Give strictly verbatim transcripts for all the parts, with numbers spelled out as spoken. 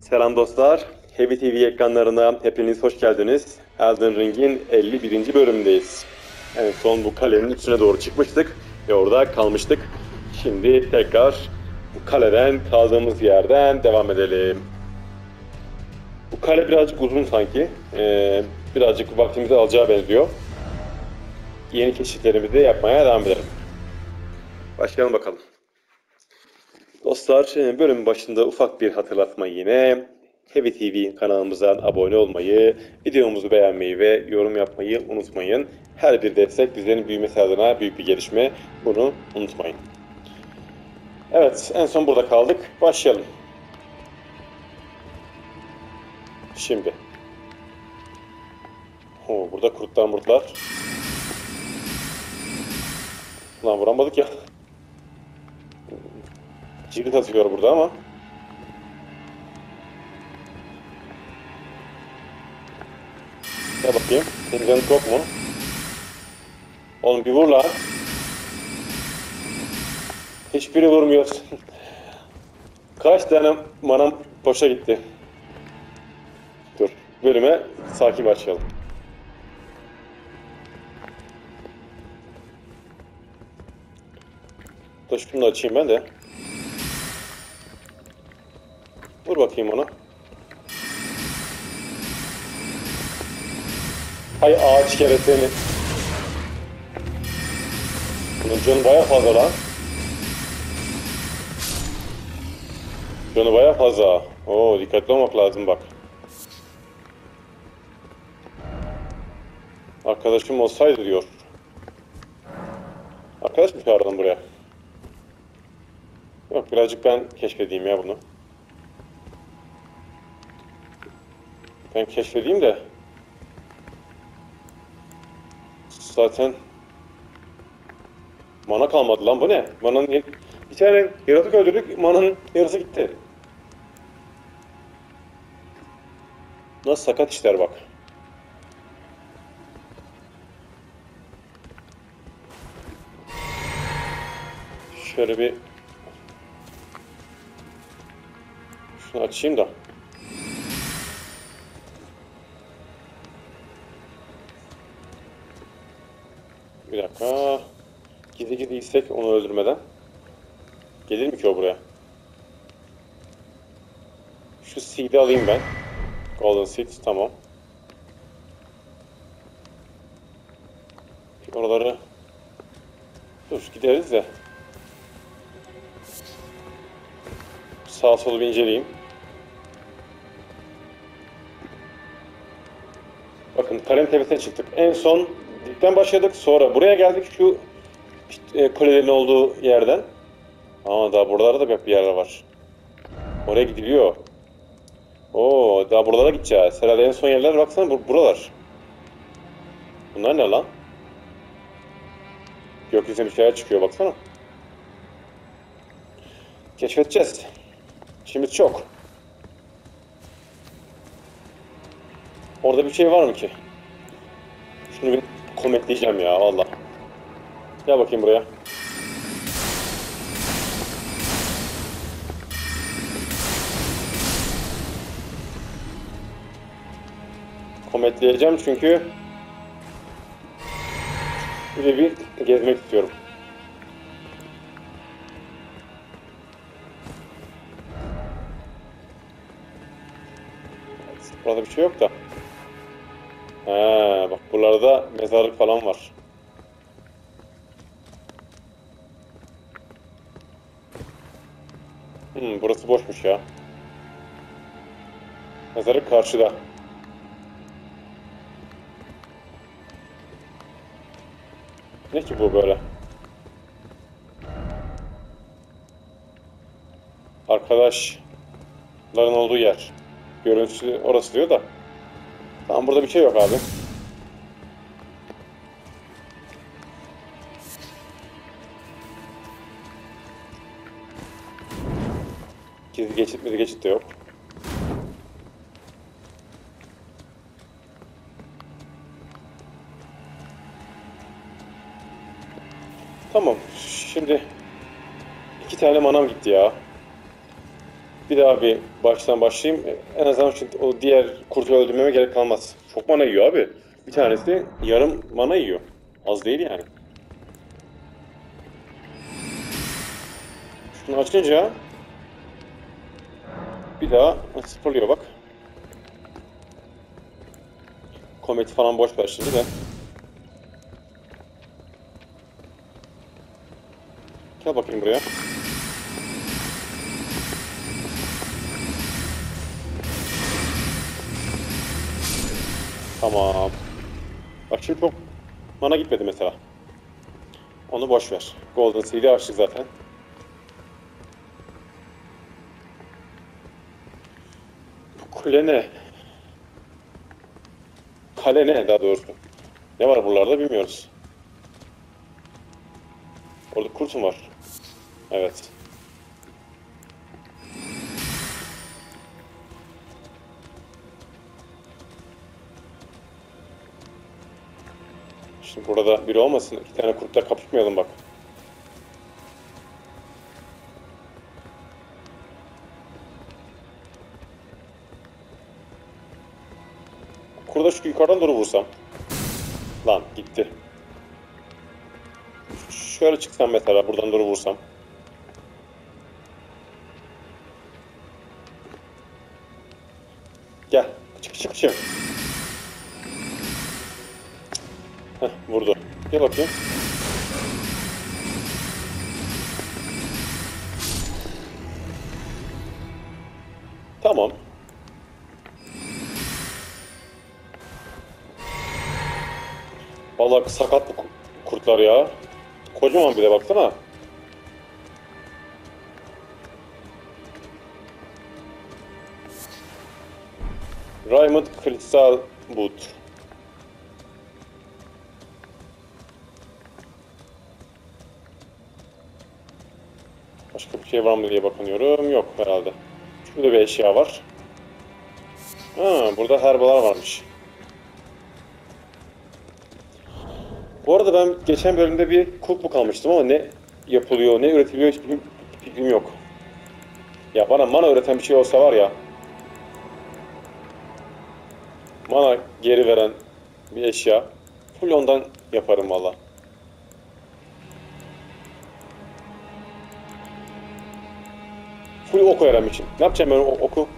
Selam dostlar, Heavy T V ekranlarına hepiniz hoş geldiniz. Elden Ring'in elli birinci bölümündeyiz. En son bu kalenin üstüne doğru çıkmıştık ve orada kalmıştık. Şimdi tekrar bu kaleden, kaldığımız yerden devam edelim. Bu kale birazcık uzun sanki, ee, birazcık vaktimizi alacağı benziyor. Yeni keşiflerimizi yapmaya devam edelim. Başlayalım bakalım. Dostlar, bölümün başında ufak bir hatırlatma yine. Heavy T V kanalımıza abone olmayı, videomuzu beğenmeyi ve yorum yapmayı unutmayın. Her bir destek bizlerin büyümesi adına büyük bir gelişme. Bunu unutmayın. Evet, en son burada kaldık. Başlayalım. Şimdi. Oo, burada kurtlar murtlar. Lan vuramadık ya. Cirit atıyor burada ama. Ya bakayım. Senin canın çok mu? Oğlum bir vur lan. Hiçbiri vurmuyor. Kaç tane manam boşa gitti. Dur. Bölüme sakin başlayalım. Dur şunu da açayım ben de. Vur bakayım ona. Hay ağaç keresini. Bunun canı bayağı fazla lan. Canı bayağı fazla. Oo, dikkatli olmak lazım bak. Arkadaşım olsaydı diyor. Arkadaş mı çağırdın buraya? Yok, birazcık ben keşfedeyim ya bunu. Ben keşfedeyim de zaten mana kalmadı lan, bu ne? Mananın bir tane yaratık öldürdük, mananın yarısı gitti. Nasıl sakat işler bak. Şöyle bir şunu açayım da. Bir dakika. Gide gide gitsek onu öldürmeden. Gelir mi ki o buraya? Şu seed'i alayım ben. Golden seed, tamam. Oraları... Dur gideriz de. Sağ solu bir inceleyeyim. Bakın kalenin tepesine çıktık. En son dipten başladık, sonra buraya geldik, şu işte, kulelerin olduğu yerden. Ama daha buralarda da bir yerler var. Oraya gidiliyor. Oo, daha buralara gideceğiz. Herhalde en son yerler baksana bur buralar. Bunlar ne lan? Gökyüzüne bir şeyler çıkıyor baksana. Keşfedeceğiz. İşimiz çok. Orada bir şey var mı ki? Şunu bir kometleyeceğim ya valla. Gel bakayım buraya. Kometleyeceğim çünkü bir bir gezmek istiyorum. Burada bir şey yok da. Ha, bak buralarda mezarlık falan var. Hmm, burası boşmuş ya. Mezarlık karşıda. Ne ki bu böyle? Arkadaşların olduğu yer. Görüntüsü orası diyor da. Tamam, burada bir şey yok abi. Gizli geçit mi? Geçit de yok. Tamam. Şimdi iki tane manam gitti ya. Bir daha bir baştan başlayayım. En azından şimdi o diğer kurtu öldürmeme gerek kalmaz. Çok mana yiyor abi. Bir tanesi yarım mana yiyor. Az değil yani. Şunu açınca bir daha sıfırlıyor bak. Kometi falan boş ver şimdi de. Gel bakayım buraya. Tamam. Bak şimdi çok mana gitmedi mesela. Onu boş ver. Golden Seed'i açtık zaten. Bu kule ne? Kale ne daha doğrusu? Ne var buralarda bilmiyoruz. Orada kurt mu var? Evet. Şimdi burada biri olmasın. İki tane kurtla kapışmayalım bak. Kurda şu yukarıdan doğru vursam. Lan gitti. Şöyle çıksam mesela buradan doğru vursam. Gel. Çık çık çık. Heh, vurdu. Gel bakayım. Tamam. Vallahi sakat bu kurtlar ya. Kocaman bile baksana. Raymond Crystal Boot. Başka bir şey var mı diye bakınıyorum. Yok herhalde. Şurada bir eşya var. Ha, burada herbalar varmış. Bu arada ben geçen bölümde bir cookbook almıştım ama ne yapılıyor, ne üretiliyor hiç fikrim yok. Ya bana mana üreten bir şey olsa var ya. Mana geri veren bir eşya. Full ondan yaparım valla. Full oku yaram için. Ne yapacağım ben o oku?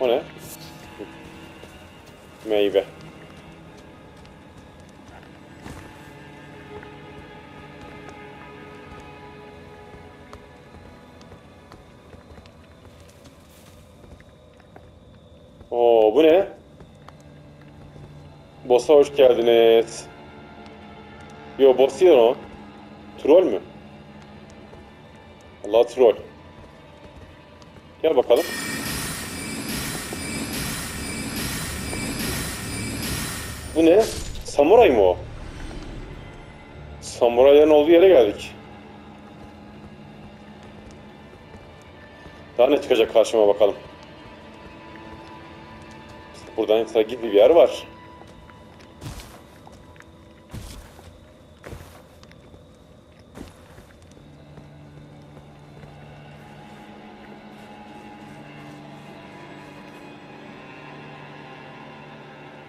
O ne? Meyve. Oo bu ne? Boss'a hoş geldiniz. Yo boss değil o. Troll mü? Allah troll. Gel bakalım. Bu ne? Samuray mı o? Samurayların olduğu yere geldik. Daha ne çıkacak karşıma bakalım. Buradan mesela gibi bir yer var.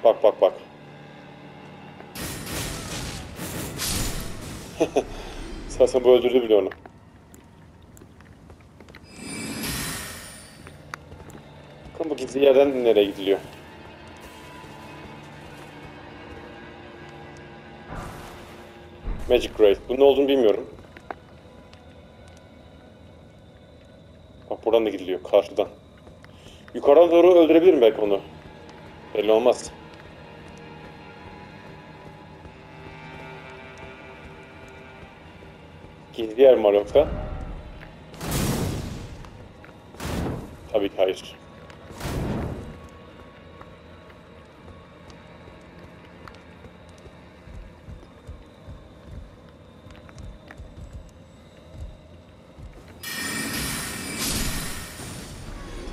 Bak bak bak. Sasa bu öldürdü bile onu. Bakın bu gizli yerden nereye gidiliyor? Magic Grave. Bunun ne olduğunu bilmiyorum. Bak buradan da gidiliyor. Karşıdan. Yukarıdan doğru öldürebilirim belki onu. Belli olmaz. Gizli yer mi var yoksa? Tabii ki hayır.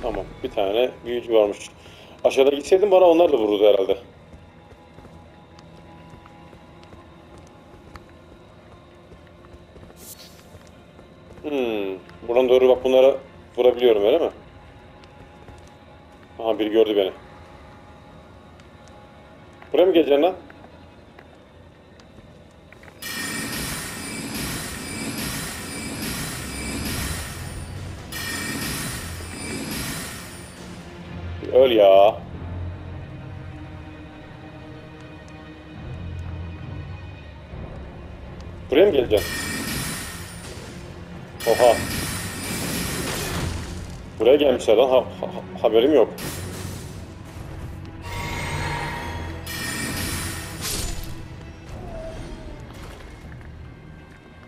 Tamam, bir tane büyücü varmış. Aşağıda gitseydim bana onlar da vururdu herhalde. Hmm. Buradan doğru bak, bunlara vurabiliyorum öyle mi? Aha, biri gördü beni. Buraya mı geleceksin lan? Öl ya. Buraya mı geleceksin? Oha. Buraya gelmişler lan. Ha, ha, haberim yok.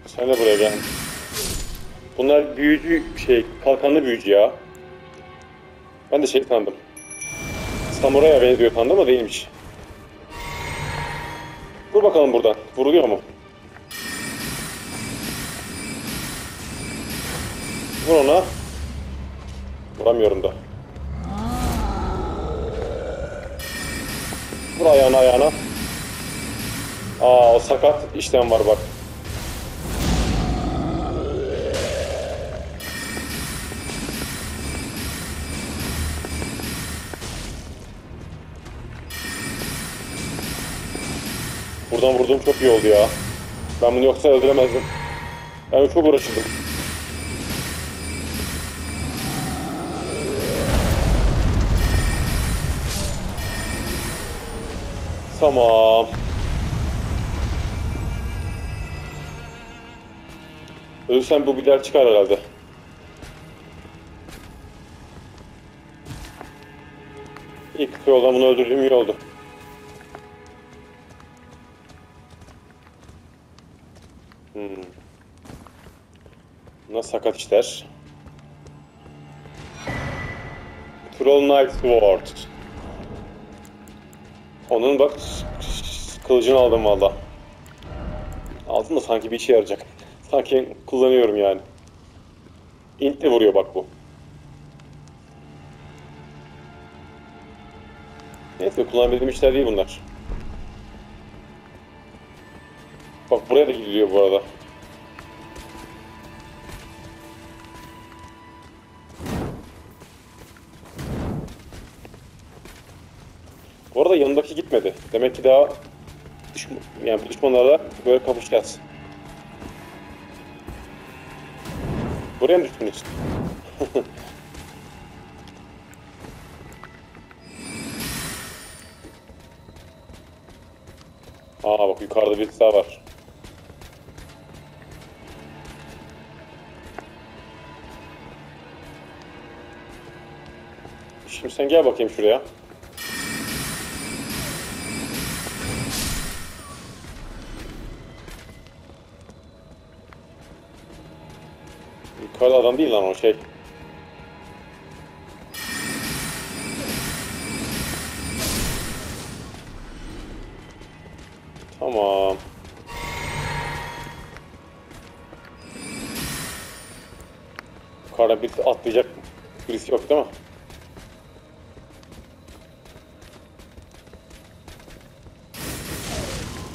Sen de buraya gel. Bunlar büyücü şey, kalkanlı büyücü ya. Ben de şey sandım. Samuraya benziyor sandım ama değilmiş. Vur bakalım buradan. Vuruluyor mu? Vur ona. Vuramıyorum da. Vur ayağına ayağına. Aa, o sakat işlem var bak. Buradan vurdum, çok iyi oldu ya. Ben bunu yoksa öldüremezdim. Yani çok uğraşırdım. Tamam. Ölürsen bu gider çıkar herhalde. İlk yoldan bunu öldürdüğüm iyi oldu. Hmm. Buna sakat işler. Troll Knight Sword. Onun bak kılıcını aldım valla. Aldım da sanki bir işe yarayacak. Sanki kullanıyorum yani. İntle vuruyor bak bu. Neyse, kullanabildiğim işler değil bunlar. Bak buraya da gidiliyor bu arada. Bu arada yanındaki gitmedi. Demek ki daha düşman, yani düşmanlarla böyle kapışacağız. Buraya mı düştün işte? Aa bak, yukarıda bir daha var. Şimdi sen gel bakayım şuraya. Yukarıda adam değil lan o şey. Tamam. Yukarıdan birisi atlayacak birisi yok değil mi?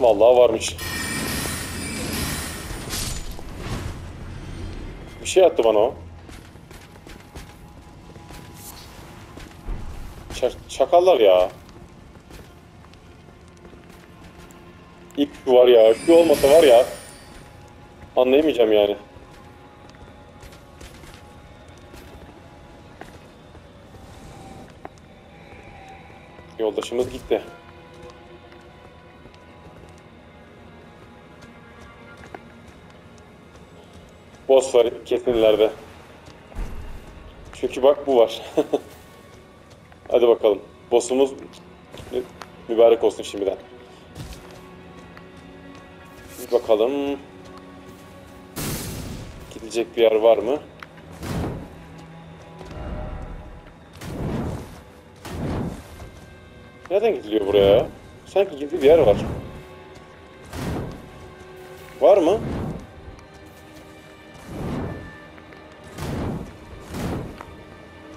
Vallahi varmış. Bir şey attı bana o. Ç çakallar ya. İlk şu var ya, şu olmasa var ya. Anlayamayacağım yani. Yoldaşımız gitti. Boss var kesinlerde. Çünkü bak bu var. Hadi bakalım. Boss'umuz mübarek olsun şimdiden. Bir bakalım. Gidecek bir yer var mı? Nereden gidiliyor buraya? Sanki gizli bir yer var. Var mı?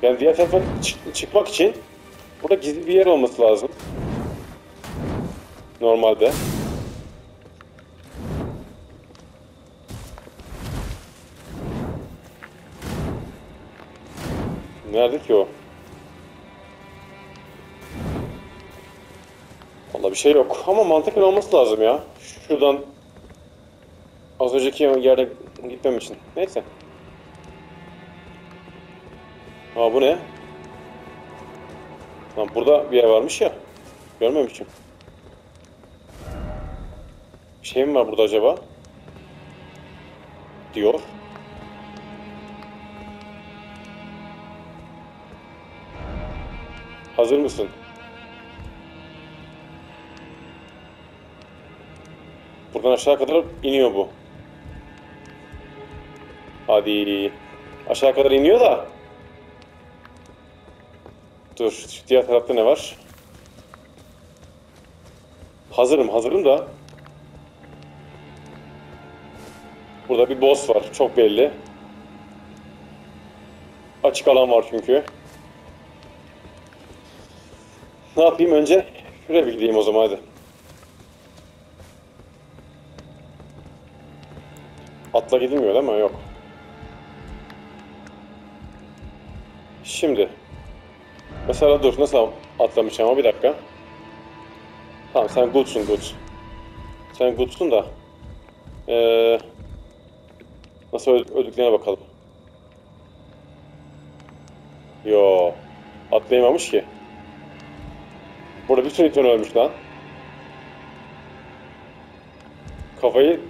Yani diğer tarafa çık çıkmak için burada gizli bir yer olması lazım. Normalde. Nerede ki o? Vallahi bir şey yok ama mantıklı olması lazım ya. Şuradan az önceki yerde gitmem için. Neyse. Aa bu ne? Lan burada bir yer varmış ya. Görmemişim. Bir şey mi var burada acaba? Diyor. Hazır mısın? Buradan aşağı kadar iniyor bu. Hadi. Aşağı kadar iniyor da. Dur. Diğer tarafta ne var? Hazırım. Hazırım da. Burada bir boss var. Çok belli. Açık alan var çünkü. Ne yapayım? Önce şuraya bir gideyim o zaman hadi. Atla gidilmiyor değil mi? Yok. Şimdi. Mesela dur. Nasıl atlamayacağım ama bir dakika. Tamam sen goodsun good. Sen goodsun da. Eee... Nasıl öldüklerine bakalım. Yo, atlayamamış ki. Burada bir sürü insan ölmüş lan. Kafayı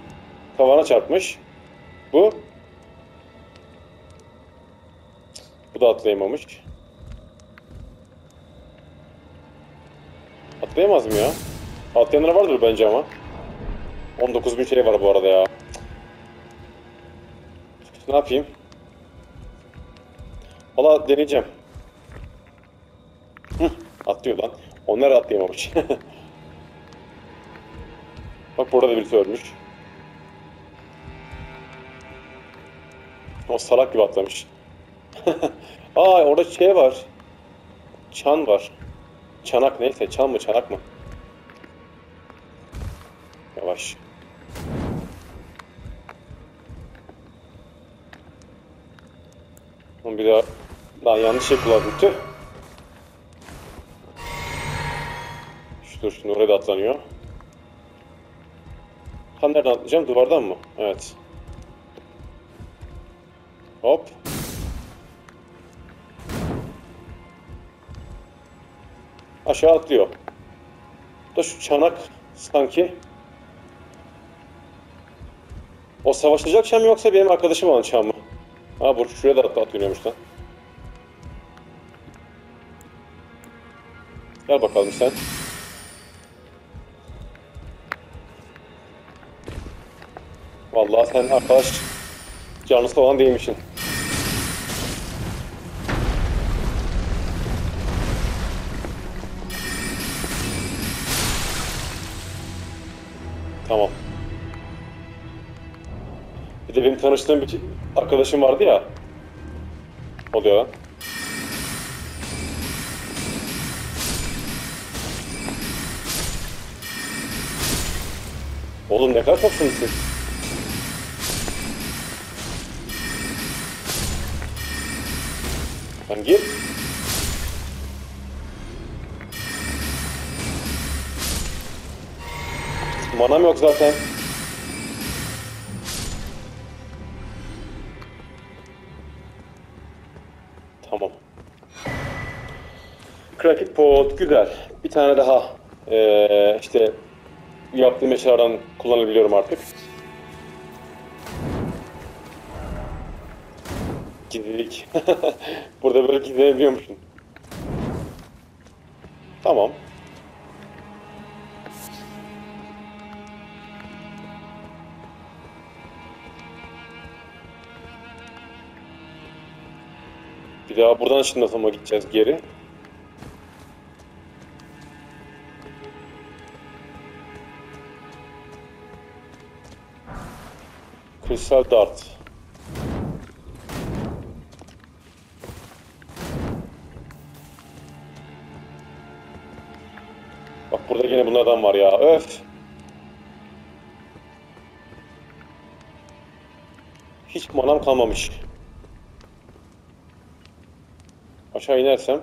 tavana çarpmış. Bu. Bu da atlayamamış. Atlayamaz mı ya? Atlayanlar vardır bence ama. on dokuz bin şey var bu arada ya. Ne yapayım? Valla deneyeceğim. Hıh, atlıyor lan. Onlar atlayamamış. Bak burada da birisi ölmüş. O salak gibi atlamış. Aa orada şey var. Çan var. Çanak neyse, çan mı çanak mı? Yavaş. Bir daha, daha yanlış şey kullandım. Tüh. Dur şimdi oraya da atlanıyor. Tam nereden atlayacağım? Duvardan mı? Evet. Hop. Aşağı atlıyor. Da şu çanak sanki. O savaşacak çan mı yoksa benim arkadaşım olan çan mı? Ha bu şuraya da atla atlanıyormuş lan. Gel bakalım sen. Vallahi sen arkadaş canlısı olan değilmişsin. Tamam. Bir de benim tanıştığım bir arkadaşım vardı ya. Oluyor lan. Oğlum ne kadar topsunuz siz? Lan gir. Manam yok zaten. Tamam. Cracked pot güzel. Bir tane daha ee, işte yaptığım eşyalardan kullanabiliyorum artık. Gizlilik. Burada böyle gizlenebiliyormuşsun. Tamam. Bir daha buradan şimdi atama gideceğiz geri. Kristal dart. Bak burada yine bunlardan var ya. Öf. Hiç manam kalmamış. Aşağı inersem.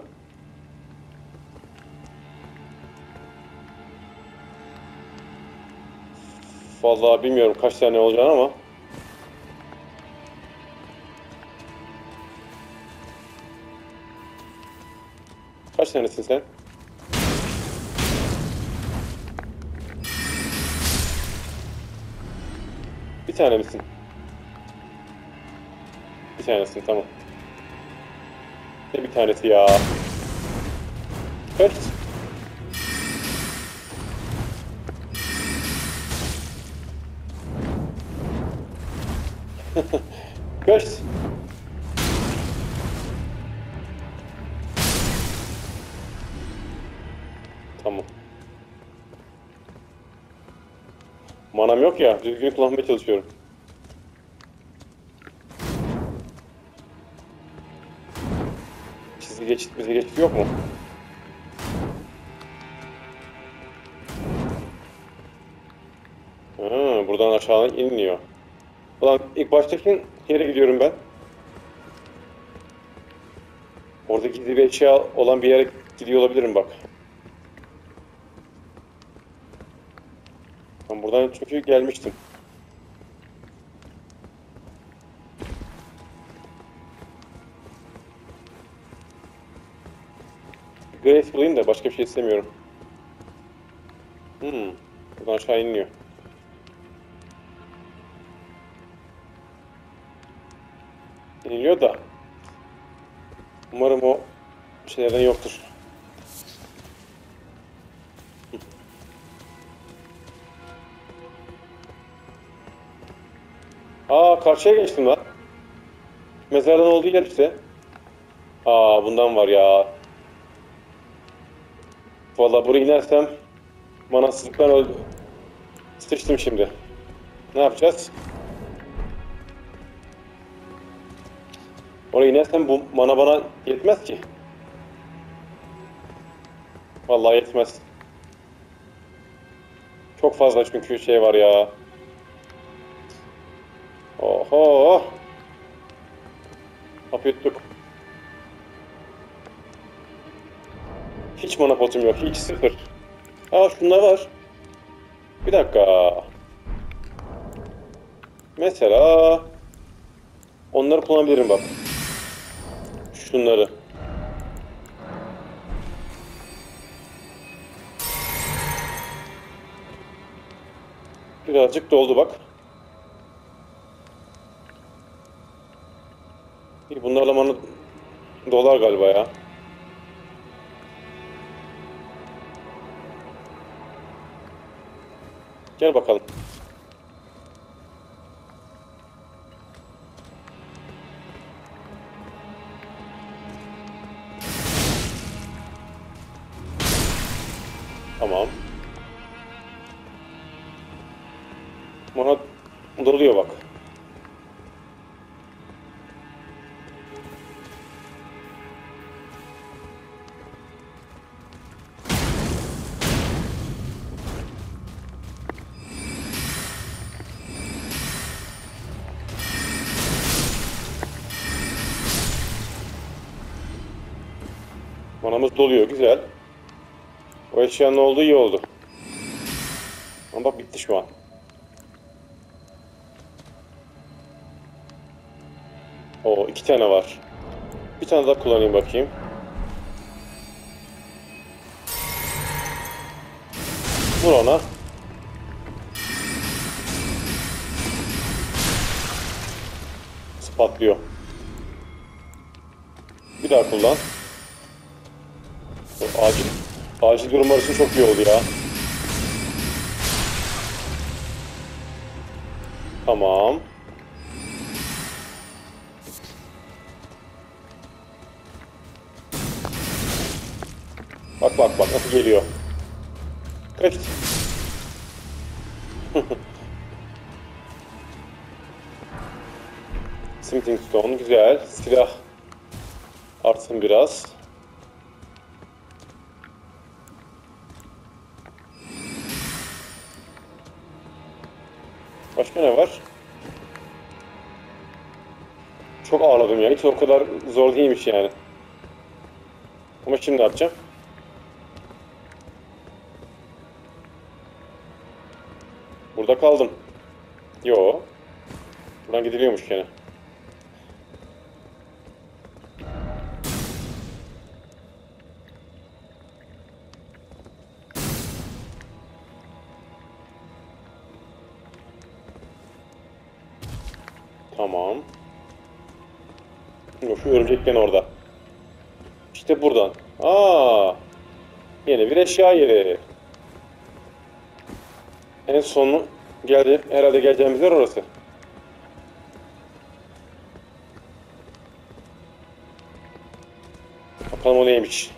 Vallahi bilmiyorum kaç tane olacağını ama. Kaç tanesin sen? Bir tane misin? Bir tanesin, tamam. Ne bir tanesi ya? Kaç? Kaç? Tamam. Manam yok ya, düzgün kullanmaya çalışıyorum. Çizgi geçit, bize geçit yok mu? Ha, buradan aşağı iniliyor. Ulan ilk baştaki yere gidiyorum ben. Orada gizli bir eşya olan bir yere gidiyor olabilirim bak. Ben buradan çünkü gelmiştim. Grace bulayım da başka bir şey istemiyorum. Hmm, buradan aşağı iniliyor. İniliyor da umarım o şeylerden yoktur. Aa, karşıya geçtim lan. Mezardan olduğu yer işte. Aa, bundan var ya. Vallahi buraya inersem manasızlıktan öldüm. Sıçtım şimdi. Ne yapacağız? Oraya inersem bu mana bana yetmez ki. Vallahi yetmez. Çok fazla çünkü şey var ya. Oho. Kapı yuttuk. Hiç mana potum yok. Hiç sıfır. Aa, şunda var. Bir dakika. Mesela onları kullanabilirim bak. Şunları. Birazcık doldu bak. Bunlarla bana dolar galiba ya. Gel bakalım. Tamam. Bana doluyor bak. Manamız doluyor, güzel. O eşyanın olduğu iyi oldu. Ama bak bitti şu an. Oo, iki tane var. Bir tane daha kullanayım bakayım. Vur ona. Spatlıyor. Bir daha kullan. Acil, acil durumlar için çok iyi oldu ya. Tamam. Bak bak bak nasıl geliyor. Kaç. Smithing Stone güzel. Silah artsın biraz. Başka ne var? Çok ağladım ya. Hiç o kadar zor değilmiş yani. Ama şimdi atacağım. Burada kaldım. Yo. Buradan gidiliyormuş gene. Tamam. Şu örümcek gene orada. İşte buradan. Aa, yeni bir eşya yeri. En sonu geldi. Herhalde geleceğimiz yer orası. Bakalım o neymiş.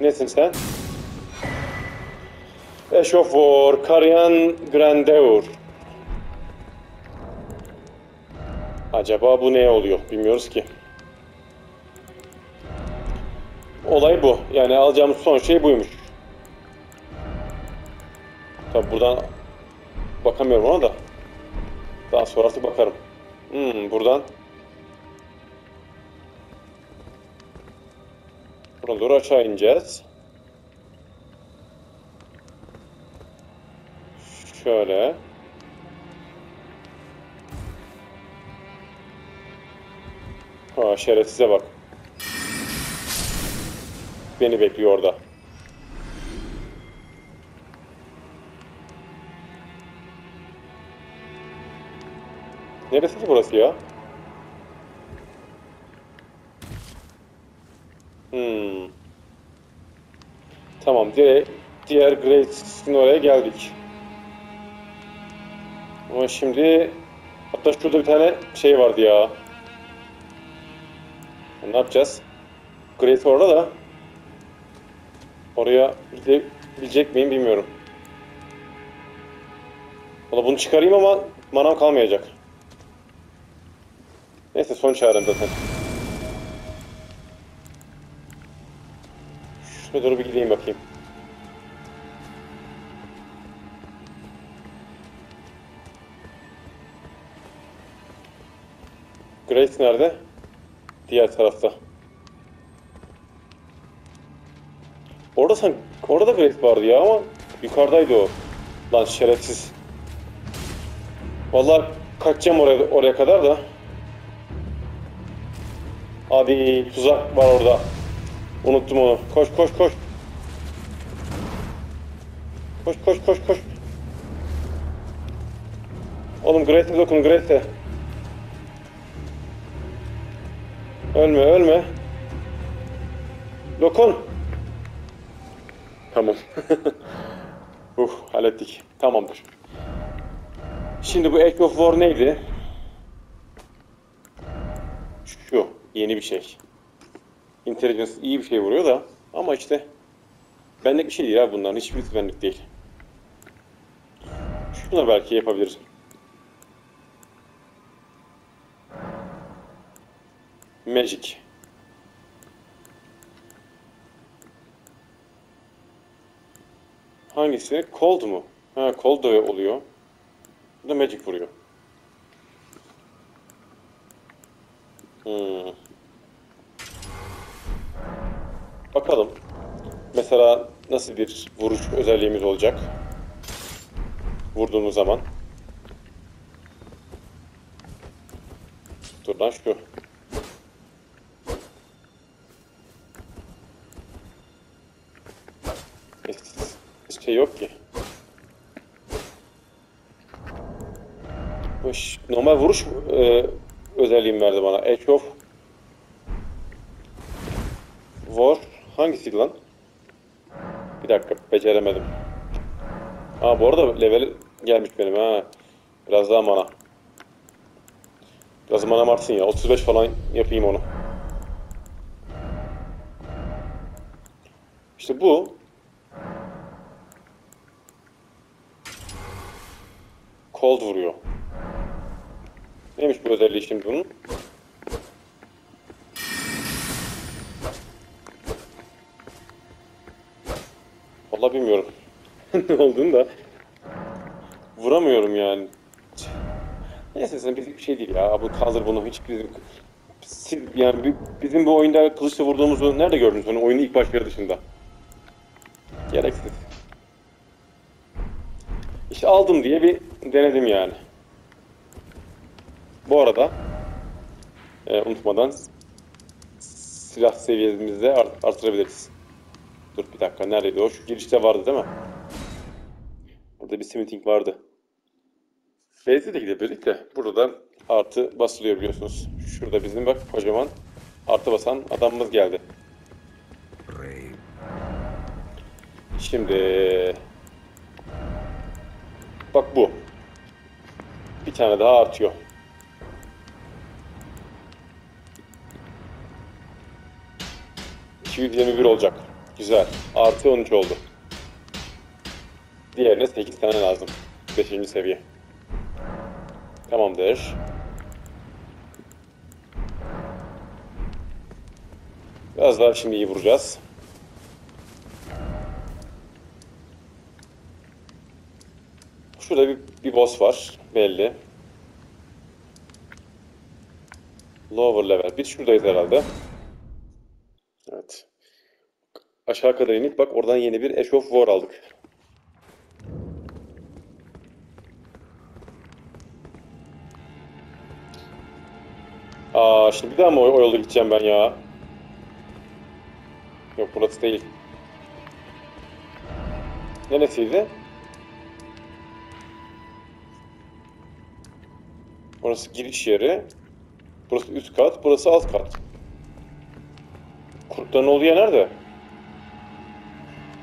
Nesin sen? Ash of War, Karyan Grandeur. Acaba bu ne oluyor? Bilmiyoruz ki. Olay bu. Yani alacağımız son şey buymuş. Tabi buradan bakamıyorum ona da. Daha sonrası bakarım. Hmm, buradan. Buradan doğru aşağı ineceğiz. Şöyle. Ha, şerefsize bak. Beni bekliyor orada. Neresi ki burası ya? Hmm. Tamam, direkt diğer Great Six'in oraya geldik. Ama şimdi hatta şurada bir tane şey vardı ya. Ne yapacağız? Great orada da. Oraya gidebilecek miyim bilmiyorum. Valla bunu çıkarayım ama manam kalmayacak. Neyse, son çarem zaten. Şuraya doğru bir gideyim bakayım. Grace nerede? Diğer tarafta. Orada sanki, orada da Grace vardı ya ama yukarıdaydı o. Lan şerefsiz. Vallahi kaçacağım oraya, oraya kadar da. Abi tuzak var orada. Unuttum onu. Koş koş koş. Koş koş koş koş. Oğlum Grace'e dokun, Grace'e. Ölme ölme. Dokun. Tamam. Uf, hallettik. Tamamdır. Şimdi bu Echo of War neydi? Şu yeni bir şey. Intelligence iyi bir şey vuruyor da ama işte benlik bir şey değil abi bunların. Hiçbirisi benlik değil. Şunu belki yapabiliriz. Magic. Hangisi? Cold mu? Ha, cold oluyor. Bu da magic vuruyor. Hmm. Bakalım. Mesela nasıl bir vuruş özelliğimiz olacak? Vurduğumuz zaman. Dur lan şu. Hiç şey yok ki. Normal vuruş e, özelliğim verdi bana. Echo of War hangisiydi lan? Bir dakika, beceremedim. Aa, bu arada level gelmiş benim ha. Biraz daha mana. Biraz manam artsın ya. otuz beş falan yapayım onu. İşte bu. Cold vuruyor. Neymiş bu özelliği şimdi bunun? Vallahi bilmiyorum ne olduğunu da. Vuramıyorum yani. Neyse bir şey değil ya. Bu kaldır bunu hiç bizim... Yani bizim bu oyunda kılıçla vurduğumuzu nerede gördünüz onu? Oyunun ilk başları dışında. Gereksiz. İşte aldım diye bir denedim yani. Bu arada e, unutmadan silah seviyemizi de art artırabiliriz. Dur bir dakika, neredeydi o? Şu girişte vardı değil mi? Burada bir smithing vardı. Beyze de gidebilirdik de burada artı basılıyor biliyorsunuz. Şurada bizim bak kocaman artı basan adamımız geldi. Şimdi bak bu. Bir tane daha artıyor. iki yüz yirmi bir olacak. Güzel. Artı on üç oldu. Diğerine sekiz tane lazım. beşinci seviye. Tamamdır. Biraz daha şimdi iyi vuracağız. Şurada bir, bir boss var. Belli. Lower level. Biz şuradayız herhalde. Evet. Aşağı kadar inip bak oradan yeni bir Age of War aldık. Aa şimdi bir daha mı o, o yolda gideceğim ben ya? Yok burası değil. Neresiydi? Burası giriş yeri. Burası üst kat, burası alt kat. Kurtların olduğu yer nerede?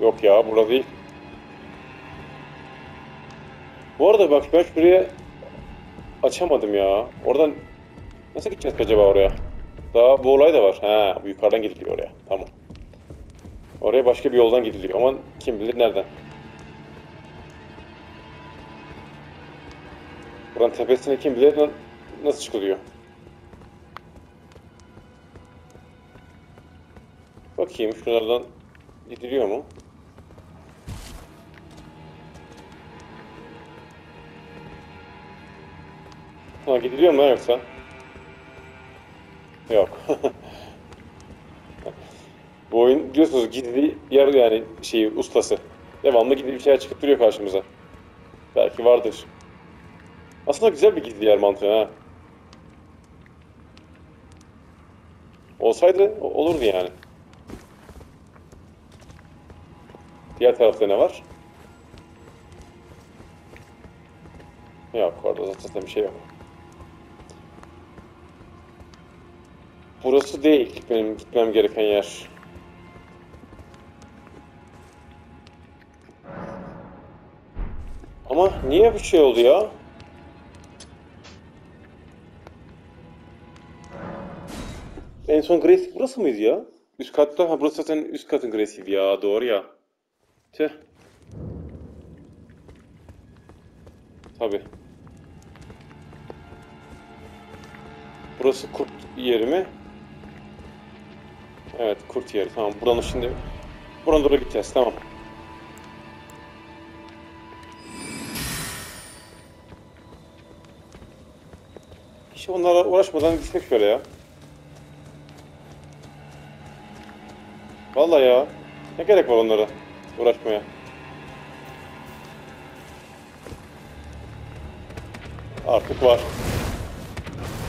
Yok ya, burada değil. Bu arada bak ben şuraya açamadım ya. Oradan nasıl gideceğiz acaba oraya? Daha bu olay da var. Ha, bu yukarıdan gidiliyor oraya. Tamam. Oraya başka bir yoldan gidiliyor. Aman kim bilir nereden. Buranın tepesine kim bilir nasıl çıkılıyor. Bakayım şunlardan gidiliyor mu? Ha gidiliyor mu yoksa? Yok. Bu oyun diyorsunuz gidili yer yani şeyi ustası. Devamlı gidip bir şeyler çıkıp duruyor karşımıza. Belki vardır. Aslında güzel bir gizli yer mantığı ha. Olsaydı olurdu yani. Diğer tarafta ne var? Yok orada zaten bir şey yok. Burası değil benim gitmem gereken yer. Ama niye bir şey oldu ya? En son Grace burası mıydı ya? Üst katta, ha burası zaten üst katın Grace'iydi ya, doğru ya. Tüh. Tabii. Burası kurt yeri mi? Evet, kurt yeri. Tamam, buranın şimdi... Buranın doğru gideceğiz, tamam. Hiç onlara uğraşmadan gitmek şöyle ya. Vallahi ya, ne gerek var onlara uğraşmaya? Artık var.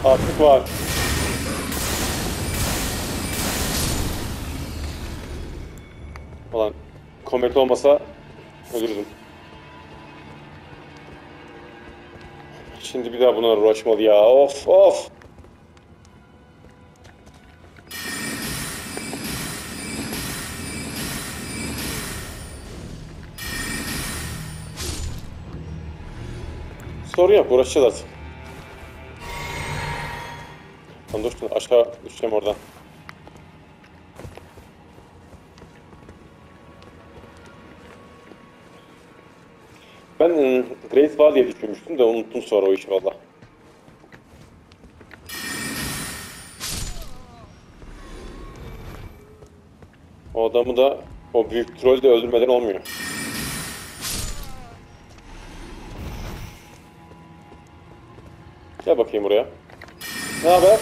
Artık var. Ulan komet olmasa ölürdüm. Şimdi bir daha bunlara uğraşmalı ya. Of of. Sorun yok, uğraşacağız artık. Lan dur şunu aşağı düşeceğim oradan. Ben ıı, Great Wall diye düşünmüştüm de unuttum sonra o işi valla. O adamı da O büyük troll de öldürmeden olmuyor. Gel bakayım buraya. Ne haber?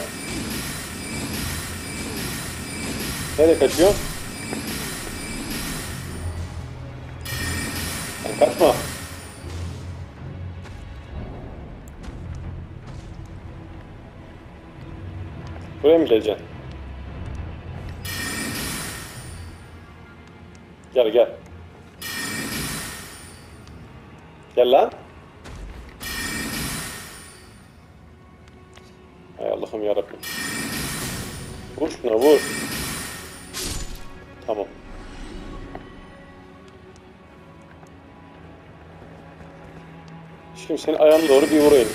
Nereye kaçıyor? Kaçma. Buraya mı geleceksin? Gel gel. Gel lan. Hay Allah'ım yarabbim. Vur şuna vur. Tamam. Şimdi senin ayağına doğru bir vurayım.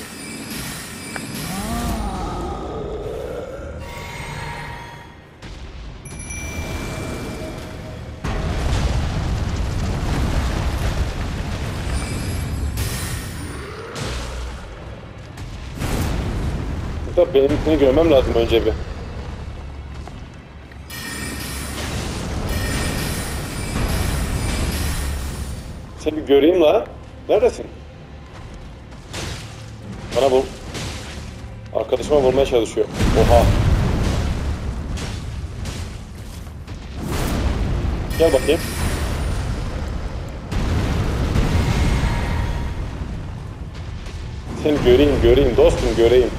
Benim ikini görmem lazım önce bir. Seni bir göreyim la. Neredesin? Bana vur. Arkadaşıma vurmaya çalışıyor. Oha. Gel bakayım. Seni göreyim, göreyim dostum, göreyim.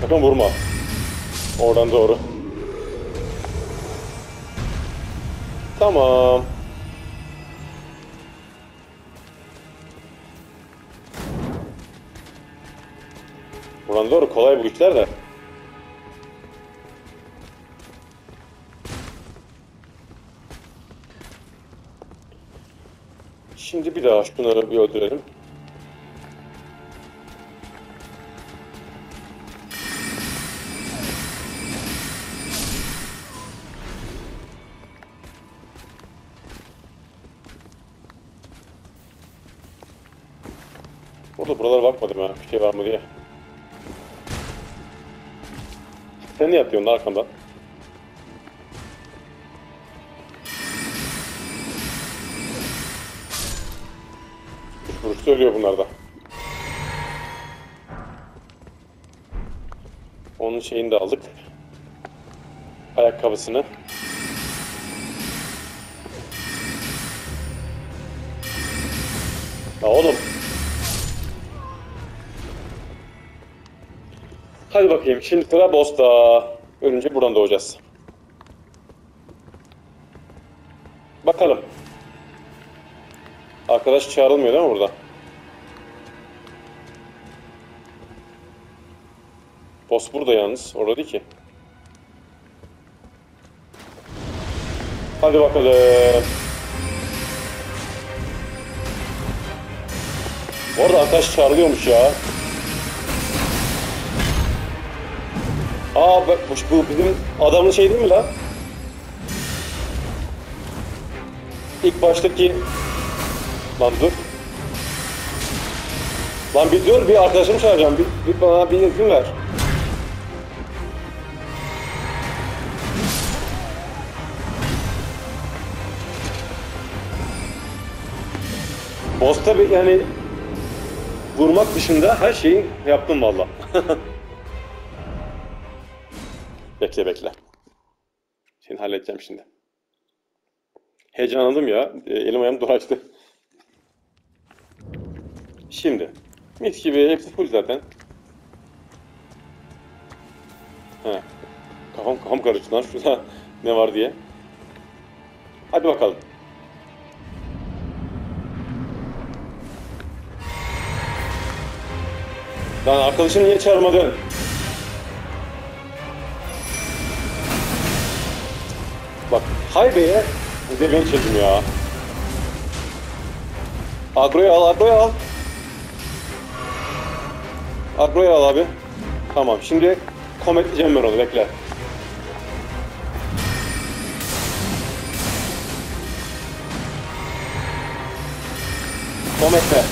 Sakın vurma. Oradan doğru. Tamam. Buradan doğru kolay bu güçler de. Şimdi bir daha şunları bir öldürelim. Buralara bakmadım ya, bir şey var mı diye. Sen ne yapıyorsun arkamdan? Üç vuruşta ölüyor bunlar da. Onun şeyini de aldık. Ayakkabısını. Ya oğlum. Hadi bakayım, şimdi sıra bosta. Ölünce buradan doğacağız. Bakalım. Arkadaş çağrılmıyor değil mi burada? Boss burada yalnız, orada değil ki. Hadi bakalım. Orada arkadaş çağrılıyormuş ya. Aa bak bu bizim adamın şey değil mi lan? İlk baştaki... Lan dur. Lan bir dur, bir arkadaşımı çağıracağım. Bir, bir bana bir izin ver. Boss tabi yani... Vurmak dışında her şeyi yaptım valla. Bekle bekle. Şimdi halledeceğim şimdi. Heyecanlandım ya. Elim ayağım dolaştı. Şimdi. Mis gibi hepsi full zaten. He. Kafam, kafam karıştı lan şurada ne var diye. Hadi bakalım. Lan arkadaşını niye çağırmadın? Bak, haybe'ye bir de ben çekim ya. Agro'yu al, agro'yu al. Agro'yu al abi. Tamam, şimdi kometleyeceğim ben onu, bekle. Kometle.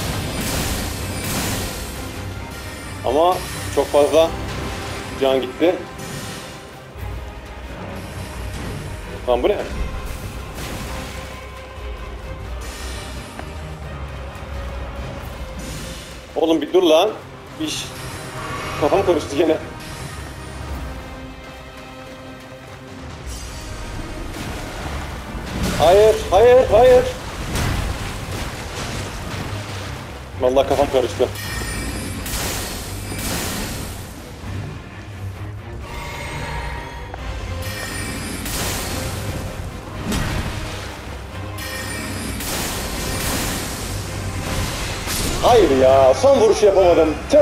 Ama çok fazla can gitti. Lan bu ne? Oğlum bir dur lan. İş. Kafam karıştı gene. Hayır, hayır, hayır. Vallahi kafam karıştı. Hayır ya, son vuruşu yapamadım. Tüh!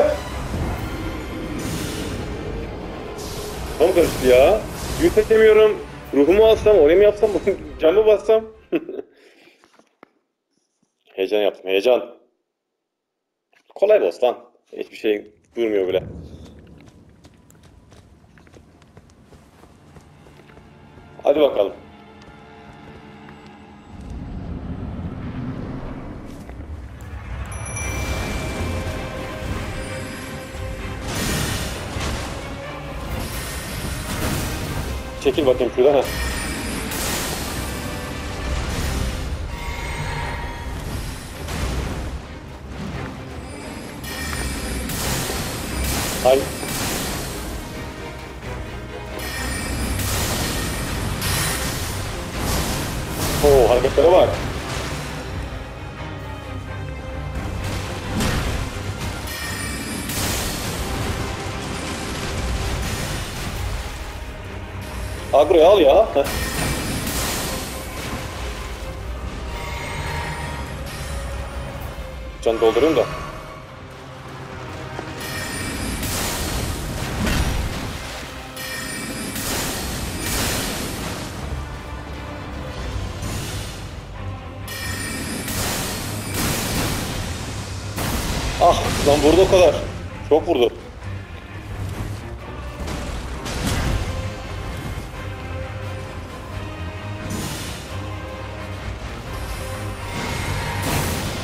Tam karıştı ya. Yükseltemiyorum. Ruhumu alsam, oraya mı yapsam, canımı bassam? Heyecan yaptım, heyecan. Kolay boss lan. Hiçbir şey durmuyor bile. Hadi bakalım. Çekil bakayım şuradan ha. Hay. Oo, hareketlere bak. Agro'yu al ya. Can doldurayım da. Ah, lan vurdu o kadar. Çok vurdu.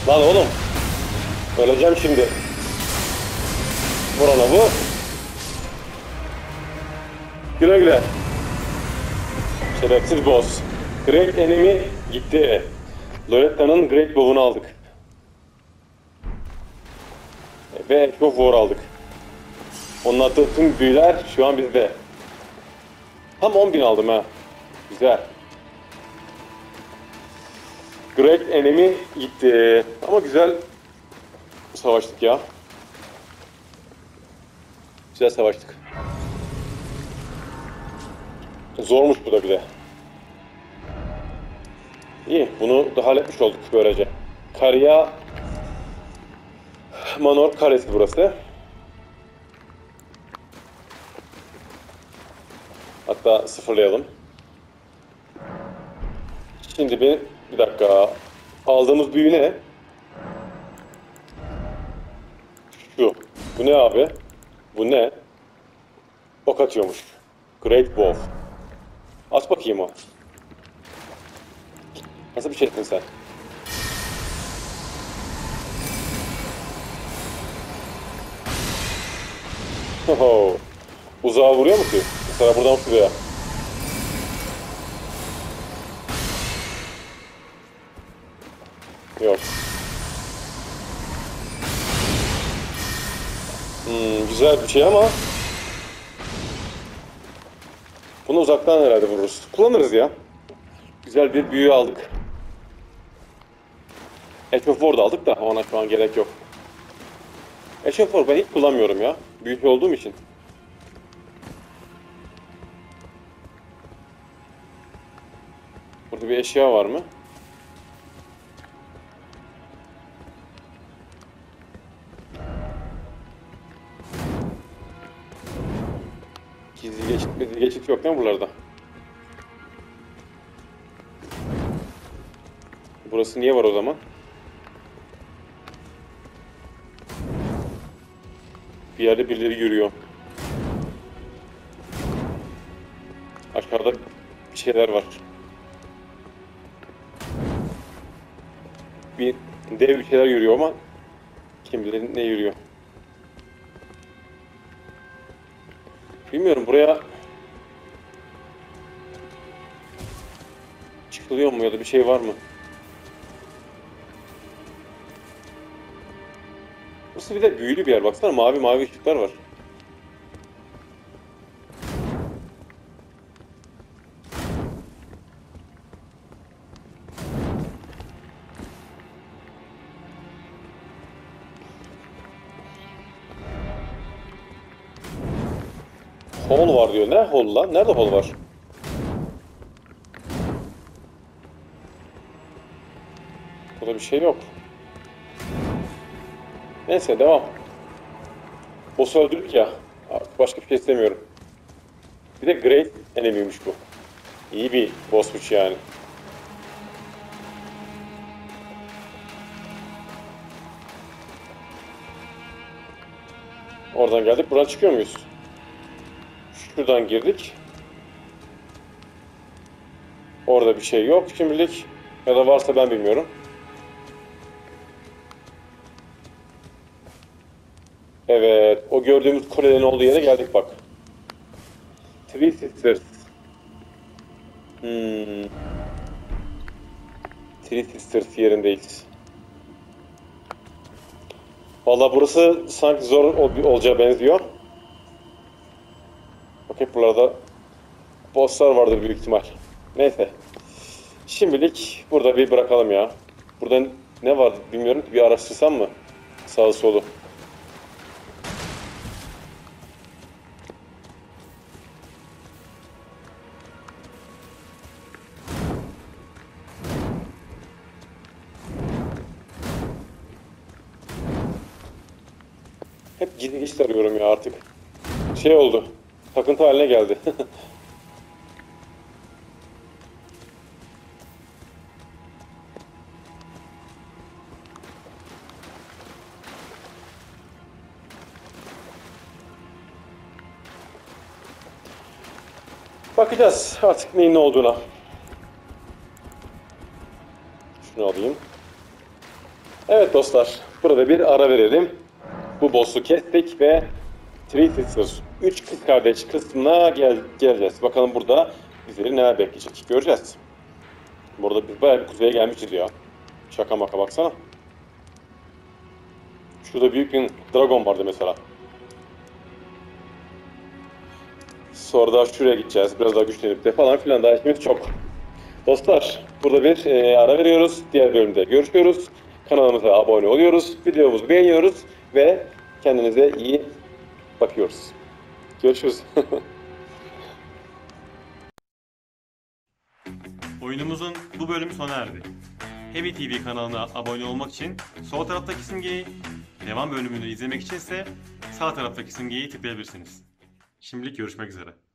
Lan oğlum, öleceğim şimdi. Burana bu. Güle güle. Şerefsiz boss. Great Enemy gitti. Loretta'nın Great Bow'unu aldık. Ve Echo of War aldık. Onun attığı tüm büyüler şu an bizde. Tam on bin aldım ha. Güzel. Great Enemy gitti. Ama güzel savaştık ya. Güzel savaştık. Zormuş bu da bir de. İyi, bunu da halletmiş olduk böylece. Caria Manor karesi burası. Hatta sıfırlayalım. Şimdi bir Bir dakika. Aldığımız büyü ne? Şu. Bu ne abi? Bu ne? Ok atıyormuş. Great Wolf. At bakayım o. Nasıl bir şeysin sen? Oho. Uzağa vuruyor mu ki? Mesela buradan şuraya. Yok. Hmm, güzel bir şey ama bunu uzaktan herhalde vururuz. Kullanırız ya. Güzel bir büyü aldık. Age of War da aldık da ona şu an gerek yok. Age of War ben hiç kullanmıyorum ya. Büyük olduğum için. Burada bir eşya var mı? Geçit, geçit yok değil mi buralarda? Burası niye var o zaman? Bir yerde birileri yürüyor. Aşağıda bir şeyler var. Bir dev bir şeyler yürüyor ama kim bilir ne yürüyor. Bilmiyorum buraya çıkılıyor mu ya da bir şey var mı? Burası bir de büyülü bir yer. Baksana mavi mavi ışıklar var. Hol var diyor. Ne hol lan? Nerede hol var? Burada bir şey yok. Neyse devam. Boss'u öldürdük ya. Başka bir şey istemiyorum. Bir de great enemiymiş bu. İyi bir boss'muş yani. Oradan geldik. Buradan çıkıyor muyuz? Şuradan girdik. Orada bir şey yok şimdilik. Ya da varsa ben bilmiyorum. Evet. O gördüğümüz kulelerin olduğu yere geldik bak. Three Sisters. Hmm. Three Sisters yerindeyiz. Vallahi burası sanki zor ol olacağı benziyor. Hep buralarda bosslar vardır büyük ihtimal. Neyse. Şimdilik burada bir bırakalım ya. Burada ne var bilmiyorum ki, bir araştırsam mı? Sağı solu. Hep gizli geçit arıyorum ya artık. Şey oldu. Takıntı haline geldi. Bakacağız artık neyin ne olduğuna. Şunu alayım. Evet dostlar, burada bir ara verelim. Bu boss'u kestik ve Three Sisters, üç kız kardeş kısmına gel geleceğiz. Bakalım burada bizleri neler bekleyecek, göreceğiz. Burada biz bayağı bir kuzeye gelmişiz ya. Şaka maka baksana. Şurada büyük bir dragon vardı mesela. Sonra da şuraya gideceğiz, biraz daha güçlenip de falan filan, daha işimiz çok. Dostlar, burada bir e, ara veriyoruz. Diğer bölümde görüşüyoruz. Kanalımıza abone oluyoruz, videomuzu beğeniyoruz ve kendinize iyi bakıyoruz. Görüşürüz. Oyunumuzun bu bölümü sona erdi. Heavy T V kanalına abone olmak için sol taraftaki simgeyi, devam bölümünü izlemek içinse sağ taraftaki simgeyi tıklayabilirsiniz. Şimdilik görüşmek üzere.